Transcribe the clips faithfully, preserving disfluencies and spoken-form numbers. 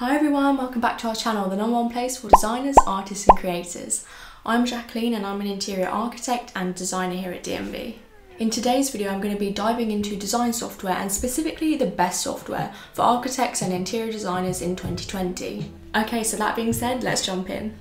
Hi everyone, welcome back to our channel, the number one place for designers, artists and creators. I'm Jacqueline and I'm an interior architect and designer here at D and B. In today's video I'm going to be diving into design software and specifically the best software for architects and interior designers in twenty twenty. Okay, so that being said, let's jump in.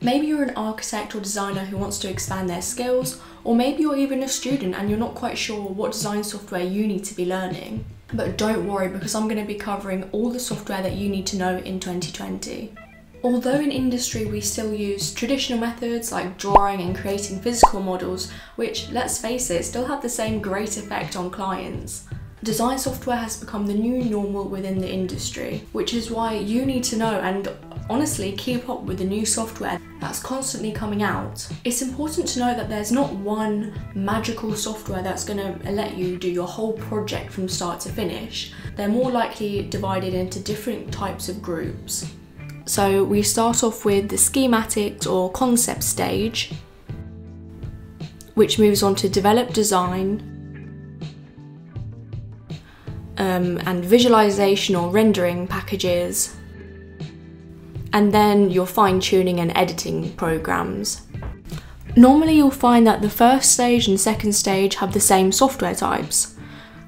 Maybe you're an architect or designer who wants to expand their skills, or maybe you're even a student and you're not quite sure what design software you need to be learning. But don't worry, because I'm going to be covering all the software that you need to know in twenty twenty. Although in industry we still use traditional methods like drawing and creating physical models, which, let's face it, still have the same great effect on clients, design software has become the new normal within the industry, which is why you need to know and honestly keep up with the new software that's constantly coming out. It's important to know that there's not one magical software that's going to let you do your whole project from start to finish. They're more likely divided into different types of groups. So we start off with the schematics or concept stage, which moves on to develop design, um, and visualization or rendering packages, and then your fine-tuning and editing programs. Normally you'll find that the first stage and second stage have the same software types.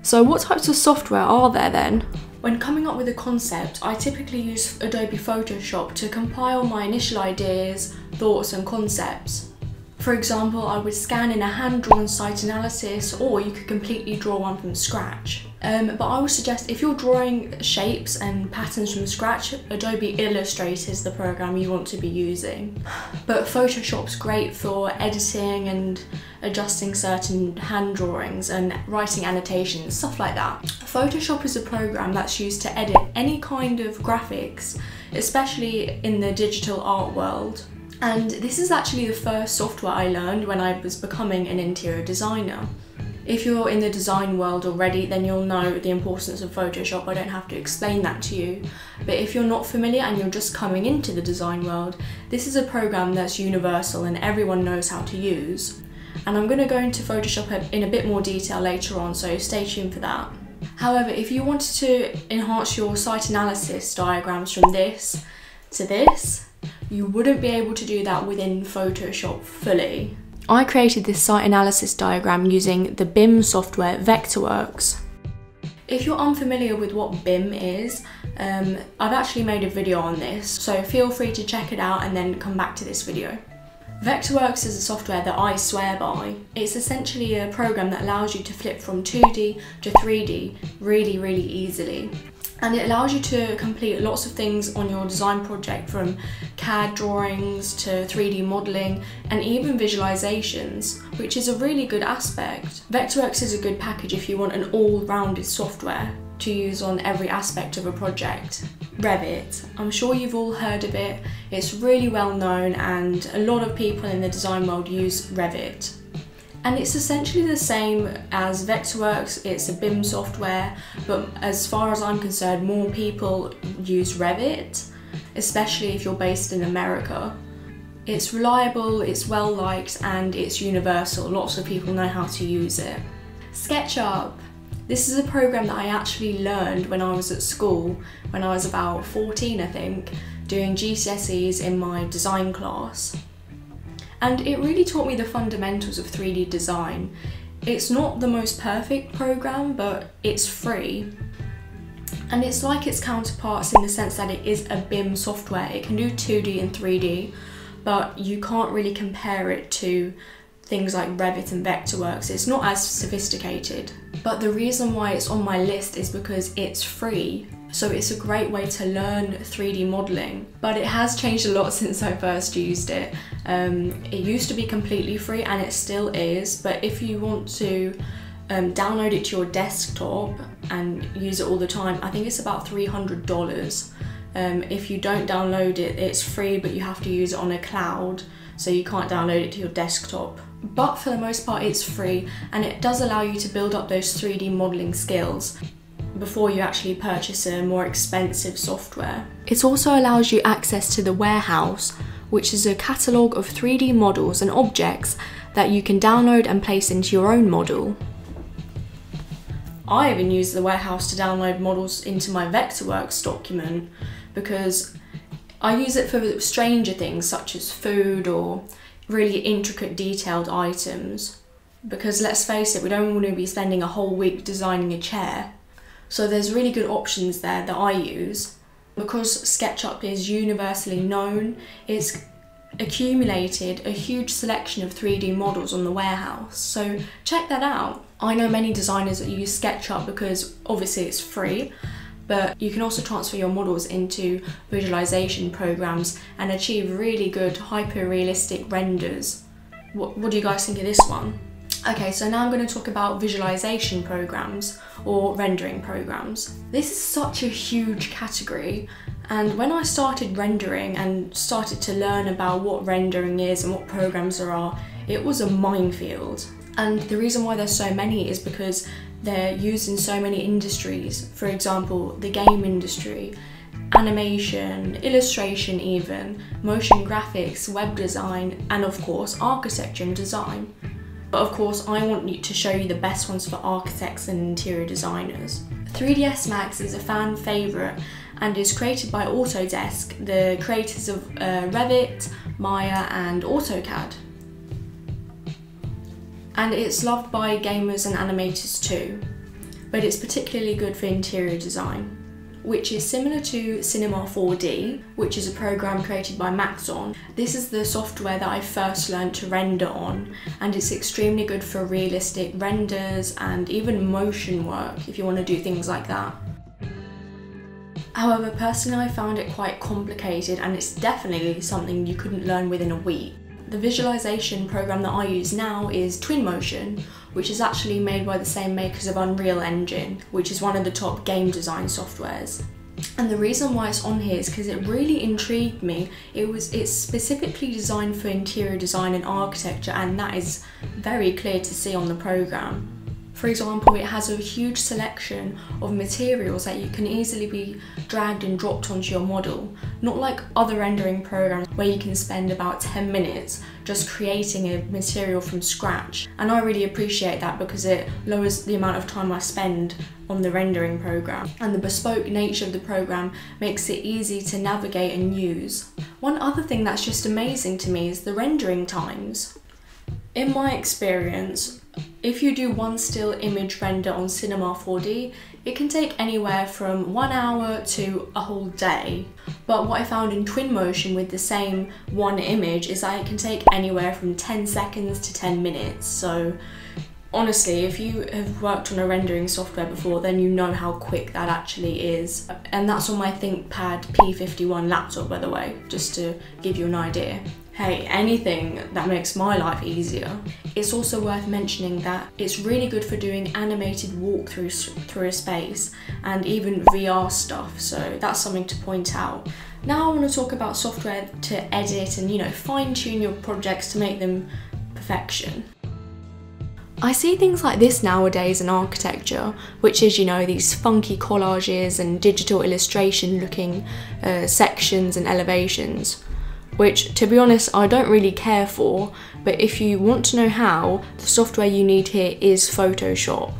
So what types of software are there then? When coming up with a concept, I typically use Adobe Photoshop to compile my initial ideas, thoughts and concepts. For example, I would scan in a hand-drawn site analysis, or you could completely draw one from scratch. Um, but I would suggest if you're drawing shapes and patterns from scratch, Adobe Illustrator is the program you want to be using. But Photoshop's great for editing and adjusting certain hand drawings and writing annotations, stuff like that. Photoshop is a program that's used to edit any kind of graphics, especially in the digital art world. And this is actually the first software I learned when I was becoming an interior designer. If you're in the design world already, then you'll know the importance of Photoshop. I don't have to explain that to you. But if you're not familiar and you're just coming into the design world, this is a program that's universal and everyone knows how to use. And I'm going to go into Photoshop in a bit more detail later on, so stay tuned for that. However, if you wanted to enhance your site analysis diagrams from this to this, you wouldn't be able to do that within Photoshop fully. I created this site analysis diagram using the B I M software Vectorworks. If you're unfamiliar with what B I M is, um, I've actually made a video on this, so feel free to check it out and then come back to this video. Vectorworks is a software that I swear by. It's essentially a program that allows you to flip from two D to three D really, really easily. And it allows you to complete lots of things on your design project, from C A D drawings to three D modelling and even visualisations, which is a really good aspect. Vectorworks is a good package if you want an all-rounded software to use on every aspect of a project. Revit. I'm sure you've all heard of it. It's really well known and a lot of people in the design world use Revit. And it's essentially the same as Vectorworks. It's a B I M software, but as far as I'm concerned, more people use Revit, especially if you're based in America. It's reliable, it's well liked, and it's universal. Lots of people know how to use it. SketchUp. This is a program that I actually learned when I was at school, when I was about fourteen, I think, doing G C S Es in my design class. And it really taught me the fundamentals of three D design. It's not the most perfect program, but it's free. And it's like its counterparts in the sense that it is a B I M software. It can do two D and three D, but you can't really compare it to things like Revit and Vectorworks. It's not as sophisticated. But the reason why it's on my list is because it's free. So it's a great way to learn three D modelling, but it has changed a lot since I first used it. Um, it used to be completely free and it still is, but if you want to um, download it to your desktop and use it all the time, I think it's about three hundred dollars. Um, if you don't download it, it's free, but you have to use it on a cloud, so you can't download it to your desktop. But for the most part, it's free and it does allow you to build up those three D modelling skills before you actually purchase a more expensive software. It also allows you access to the warehouse, which is a catalogue of three D models and objects that you can download and place into your own model. I even used the warehouse to download models into my Vectorworks document, because I use it for stranger things such as food or really intricate detailed items, because let's face it, we don't want to be spending a whole week designing a chair. So there's really good options there that I use. Because SketchUp is universally known, it's accumulated a huge selection of three D models on the warehouse, so check that out. I know many designers that use SketchUp because obviously it's free, but you can also transfer your models into visualization programs and achieve really good hyper-realistic renders. What, what do you guys think of this one? Okay, so now I'm going to talk about visualization programs or rendering programs. This is such a huge category, and when I started rendering and started to learn about what rendering is and what programs there are, it was a minefield. And the reason why there's so many is because they're used in so many industries. For example, the game industry, animation, illustration even, motion graphics, web design, and of course architecture and design. But of course, I want to show you the best ones for architects and interior designers. three D S Max is a fan favourite and is created by Autodesk, the creators of uh, Revit, Maya and AutoCAD. And it's loved by gamers and animators too, but it's particularly good for interior design, which is similar to Cinema four D, which is a program created by Maxon. This is the software that I first learned to render on, and it's extremely good for realistic renders and even motion work if you want to do things like that. However, personally I found it quite complicated, and it's definitely something you couldn't learn within a week. The visualization program that I use now is Twinmotion, which is actually made by the same makers of Unreal Engine, which is one of the top game design softwares. And the reason why it's on here is because it really intrigued me. It was, it's specifically designed for interior design and architecture, and that is very clear to see on the program. For example, it has a huge selection of materials that you can easily be dragged and dropped onto your model. Not like other rendering programs where you can spend about ten minutes just creating a material from scratch. And I really appreciate that because it lowers the amount of time I spend on the rendering program. And the bespoke nature of the program makes it easy to navigate and use. One other thing that's just amazing to me is the rendering times. In my experience, if you do one still image render on Cinema four D, it can take anywhere from one hour to a whole day. But what I found in Twinmotion with the same one image is that it can take anywhere from ten seconds to ten minutes. So honestly, if you have worked on a rendering software before, then you know how quick that actually is. And that's on my ThinkPad P fifty-one laptop, by the way, just to give you an idea. Hey, anything that makes my life easier. It's also worth mentioning that it's really good for doing animated walkthroughs through a space and even V R stuff, so that's something to point out. Now I want to talk about software to edit and, you know, fine-tune your projects to make them perfection. I see things like this nowadays in architecture, which is, you know, these funky collages and digital illustration looking uh, sections and elevations, which, to be honest, I don't really care for, but if you want to know how, the software you need here is Photoshop.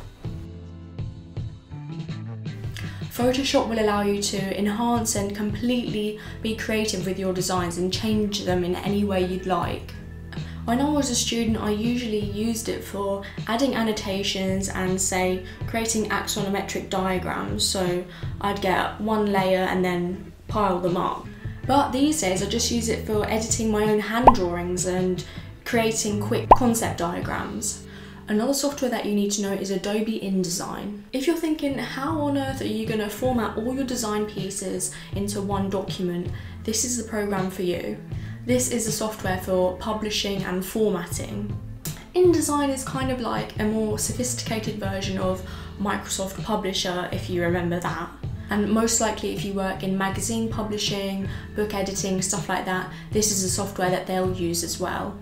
Photoshop will allow you to enhance and completely be creative with your designs and change them in any way you'd like. When I was a student, I usually used it for adding annotations and, say, creating axonometric diagrams, so I'd get one layer and then pile them up. But these days I just use it for editing my own hand drawings and creating quick concept diagrams. Another software that you need to know is Adobe InDesign. If you're thinking, how on earth are you going to format all your design pieces into one document, this is the program for you. This is the software for publishing and formatting. InDesign is kind of like a more sophisticated version of Microsoft Publisher, if you remember that. And most likely if you work in magazine publishing, book editing, stuff like that, this is the software that they'll use as well.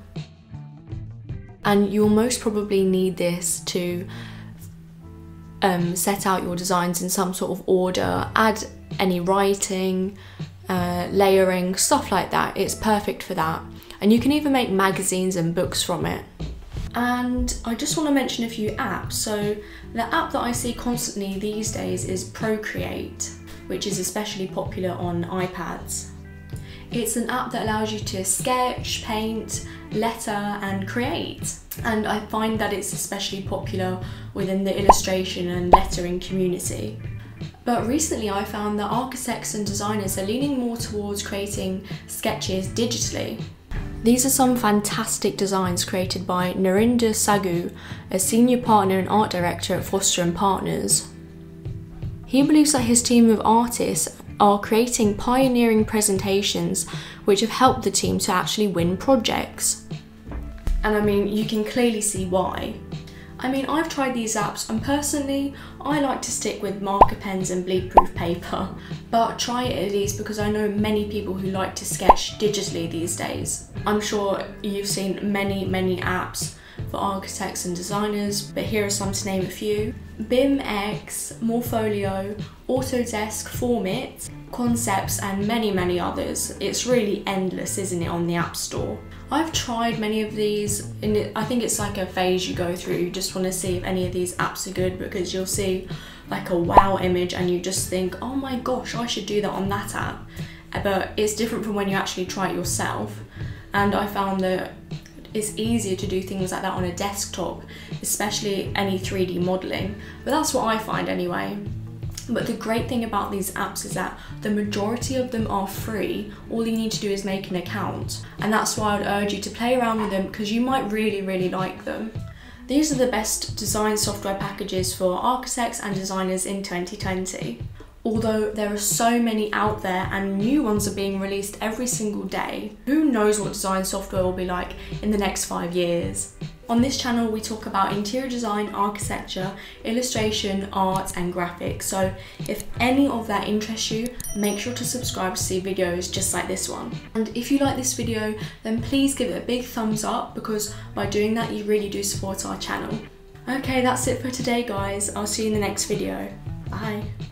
And you'll most probably need this to um, set out your designs in some sort of order, add any writing, uh, layering, stuff like that. It's perfect for that. And you can even make magazines and books from it. And I just want to mention a few apps. So the app that I see constantly these days is Procreate. which is especially popular on iPads. It's an app that allows you to sketch, paint, letter and create. And I find that it's especially popular within the illustration and lettering community. But recently I found that architects and designers are leaning more towards creating sketches digitally. These are some fantastic designs created by Narendra Sagu, a senior partner and art director at Foster and Partners. He believes that his team of artists are creating pioneering presentations which have helped the team to actually win projects. And I mean, you can clearly see why. I mean, I've tried these apps and personally, I like to stick with marker pens and bleed-proof paper, but try it at least because I know many people who like to sketch digitally these days. I'm sure you've seen many, many apps for architects and designers, but here are some to name a few. B I M X, Morpholio, Autodesk, Formit, Concepts and many, many others. It's really endless, isn't it, on the App Store. I've tried many of these and I think it's like a phase you go through. You just want to see if any of these apps are good because you'll see like a wow image and you just think, oh my gosh, I should do that on that app. But it's different from when you actually try it yourself. And I found that it's easier to do things like that on a desktop, especially any three D modelling, but that's what I find anyway. But the great thing about these apps is that the majority of them are free. All you need to do is make an account, and that's why I'd urge you to play around with them because you might really, really like them. These are the best design software packages for architects and designers in twenty twenty. Although there are so many out there and new ones are being released every single day, who knows what design software will be like in the next five years. On this channel we talk about interior design, architecture, illustration, art and graphics, so if any of that interests you, make sure to subscribe to see videos just like this one. And if you like this video, then please give it a big thumbs up because by doing that you really do support our channel. Okay, that's it for today guys, I'll see you in the next video. Bye!